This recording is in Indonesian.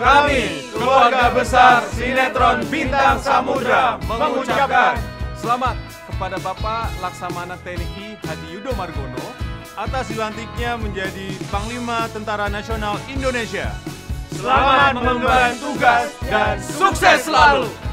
Kami, keluarga besar sinetron Bintang Samudera, mengucapkan selamat kepada Bapak Laksamana TNI Hadi Yudo Margono atas dilantiknya menjadi Panglima Tentara Nasional Indonesia. Selamat mengemban tugas dan sukses selalu!